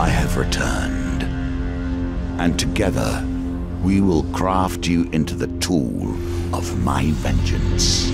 I have returned, and together we will craft you into the tool of my vengeance.